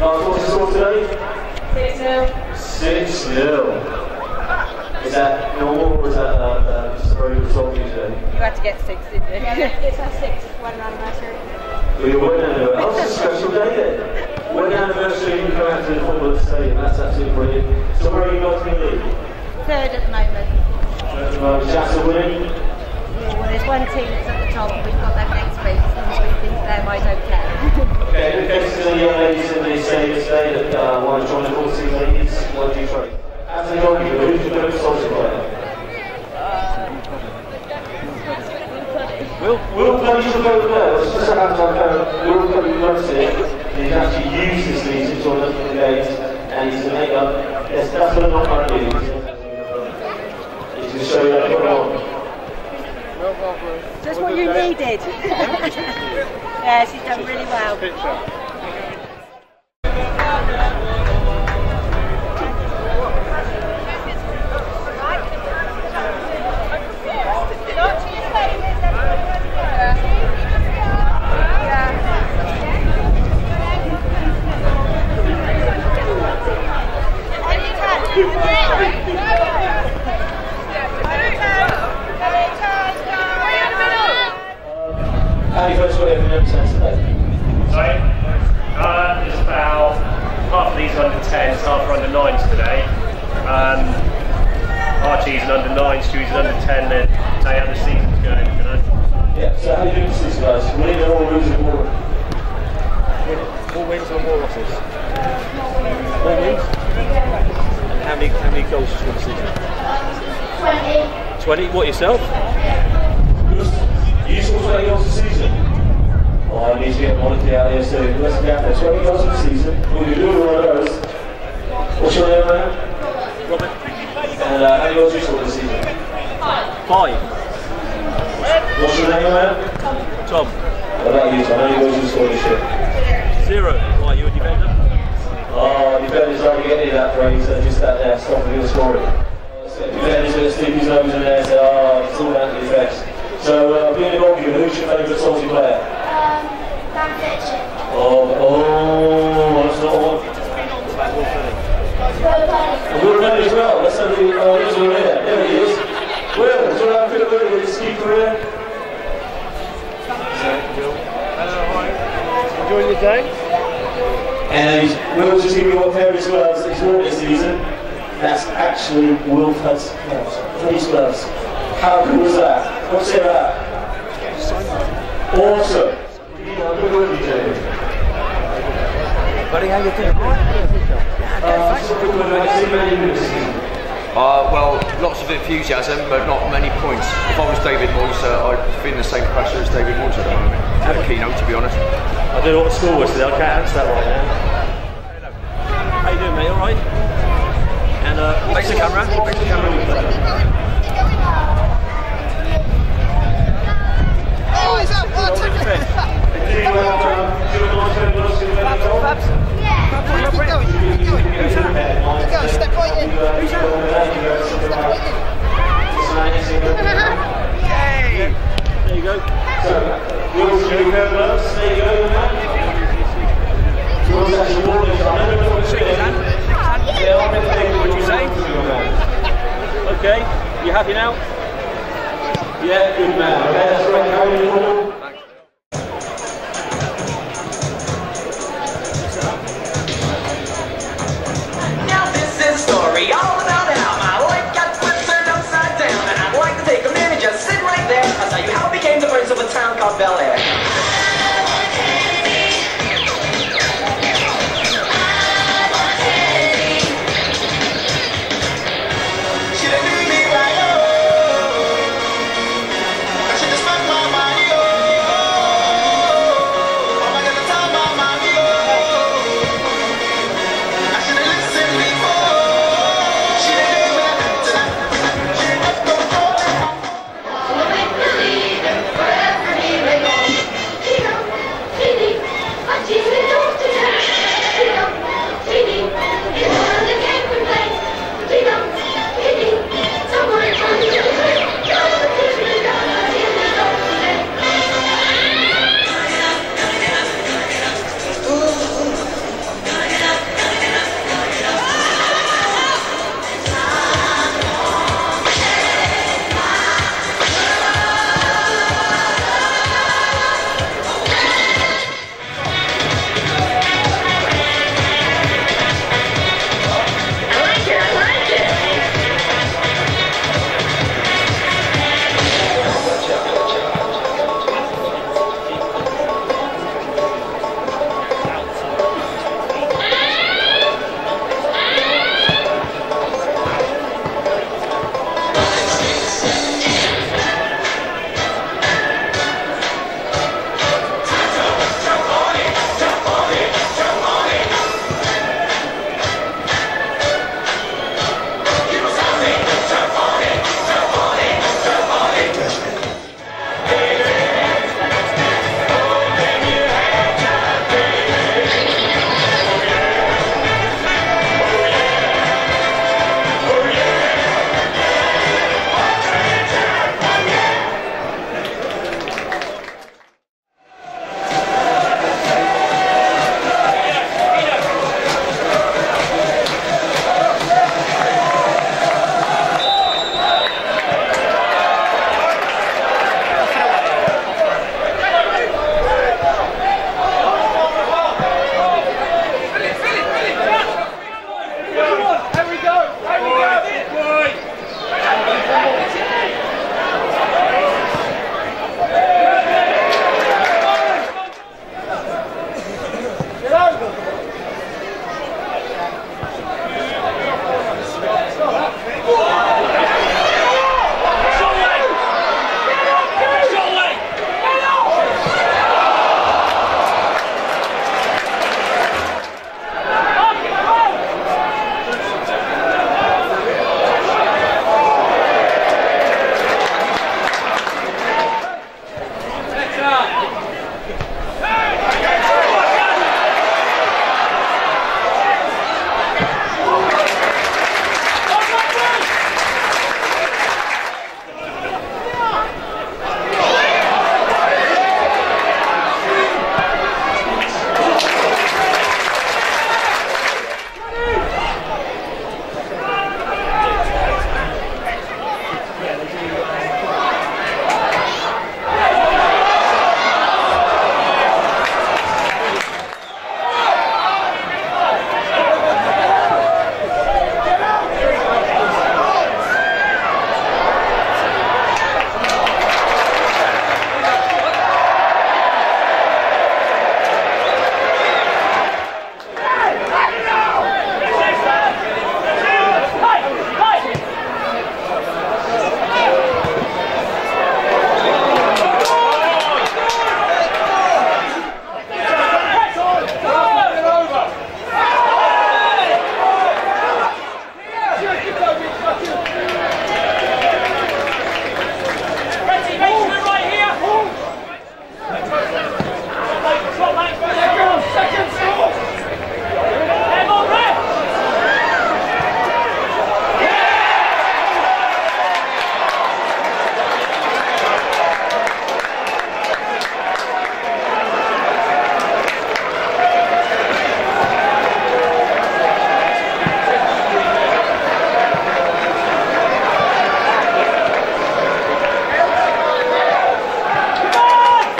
Last what's the score today? 6-0. Is that normal or is that just a very good song usually? You had to get 6, didn't you? Yeah, it's our 6th wedding anniversary. Well, your wedding anniversary. Oh, it's a special day then. Wedding anniversary, you go out to the football stadium. That's absolutely brilliant. So where are you guys going to leave? 3rd at the moment. 3rd at the moment. Is Jackson winning? Well, there's one team that's at the top, and we've got them next week, so as we think them, I don't care. Okay, in case the young ladies and they say today that one joined the whole team ladies, what do you try? As a young people, who's the most solid player? Will Plumlee is the most player. It's just a half-time player. Will Plumlee loves it, and he's actually used his leads to join up for the games, and he's going to make up. Yes, that's what I'm not going to do. He's going to show you that you're wrong. Just what you needed. Yeah, she's done really well. What yourself? You scored 20 goals a season. Oh, I need to get Monty out here soon. Let's get there. 20 goals a season. We'll be doing one of those. What's your name, man? Robert. And how many goals you scored this season? 5. What's your name, man? Tom. What about you, Tom? How many goals you scored this year? 0. Why, you a defender? Oh, defenders don't get any of that phrase. They're just out there stopping your scoring. He's going to stick his nose in there and say, oh, it's all down to his legs. So, being an argument, who's your favourite salty player? Dan Fletcher. Oh, that's not one. Will Rennie as well. Let's have the others over here. There he is. Will, do you have a bit of a ski career? Hello, hi. Enjoying your day? And Will's just giving you one pair as well, so he's won this season. That's actually Will Hudson gloves. These gloves. How cool is that? What's it about? Awesome. Buddy, how you doing? Well, lots of enthusiasm, but not many points. If I was David Moyes, I'd feel the same pressure as David Moyes at the moment. I had a keynote, to be honest. I don't know what the score was today. I can't answer that right now. How you doing, mate? All right? And face the camera. Face the camera. Oh, is that one? Yeah. Keep going. Keep going. Step right in. Step right in. Yay! There you go. There you go, man. Shake his hand. What do you say? Okay, you happy now? Yeah, good man. Okay, that's right. How are you all? Now this is story all about how my life got turned upside down, and I'd like to take a minute, just sit right there. I'll tell you how I became the prince of a town called Bel Air.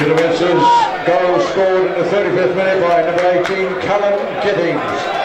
Glenn Wilson's goal scored in the 35th minute by number 18, Cullen Giddings.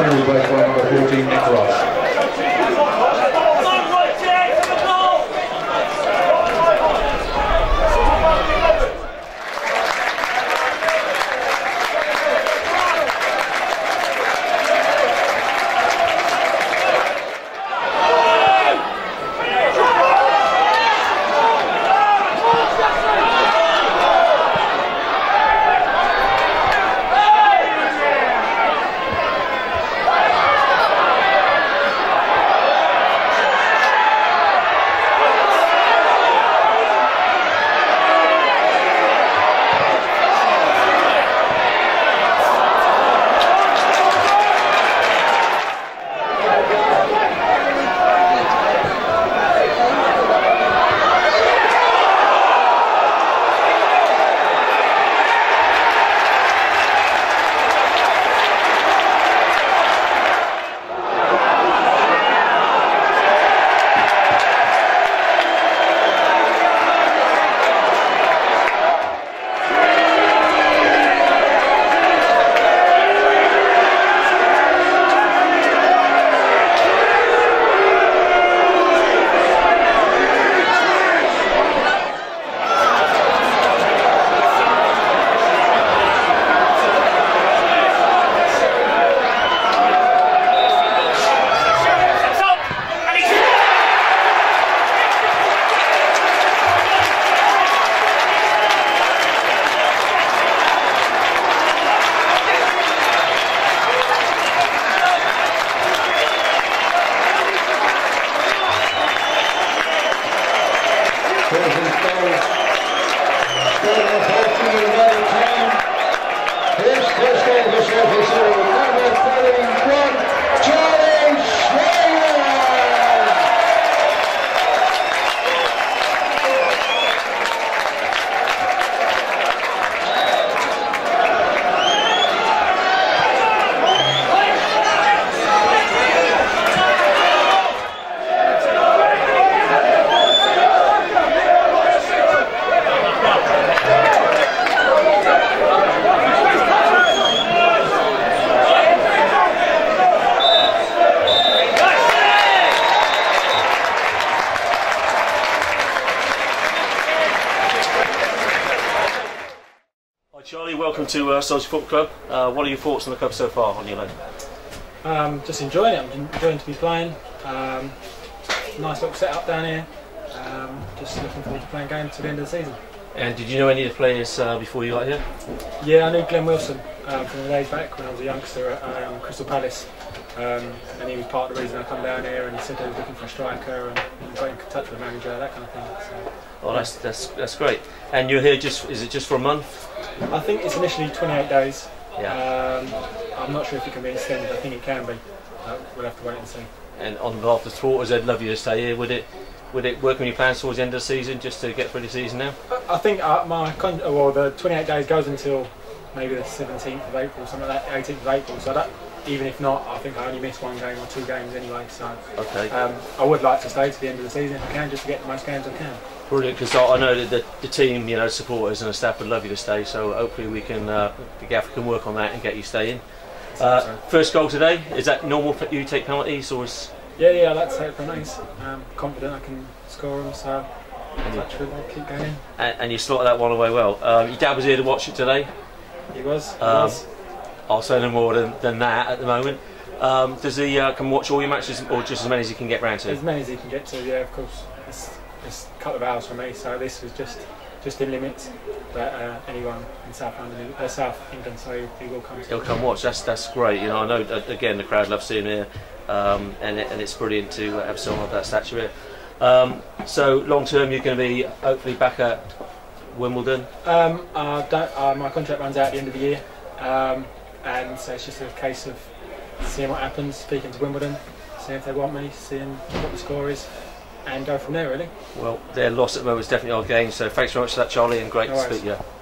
Terrible break by number 14, Nick Ross. To Salisbury Football Club. What are your thoughts on the club so far on your leg? Just enjoying it. I'm enjoying to be playing. Nice little setup down here. Just looking forward to playing games to the end of the season. And did you know any of the players before you got here? Yeah, I knew Glenn Wilson from the days back when I was a youngster at Crystal Palace. And he was part of the reason I come down here, and he said they were looking for a striker and got in touch with the manager, that kind of thing. So, oh, that's great. And you're here just, is it just for a month? I think it's initially 28 days. Yeah. I'm not sure if it can be extended. I think it can be. We'll have to wait and see. And on behalf of the supporters, they'd love you to stay here. Would it work on your plans towards the end of the season, just to get through the season now? I think the 28 days goes until maybe the 17th of April, something like that, 18th of April. So that, even if not, I think I only miss one game or two games anyway. So okay. I would like to stay to the end of the season if I can, just to get the most games I can. Brilliant, because I know that the team, you know, supporters and the staff would love you to stay, so hopefully we can, the Gaffer can work on that and get you staying. First goal today, is that normal for you to take penalties? Or is... Yeah, I like to take penalties. I'm confident I can score them, so I'll keep going in. And you slotted that one away well. Your dad was here to watch it today? He was. I'll say no more than that at the moment. Does he can watch all your matches, or just as many as he can get round to? As many as he can get to, yeah, of course. It's a couple of hours for me, so this was just in limits. But anyone in South England, so he will come. He'll come watch. That's great. You know, I know again the crowd loves seeing him here, and it's brilliant to have someone of that stature here. So long term, you're going to be hopefully back at Wimbledon. My contract runs out at the end of the year, and so it's just a case of seeing what happens, speaking to Wimbledon, seeing if they want me, seeing what the score is, and go from there really. Well, their loss at the moment is definitely our game, so thanks very much for that, Charlie, and great to speak to you.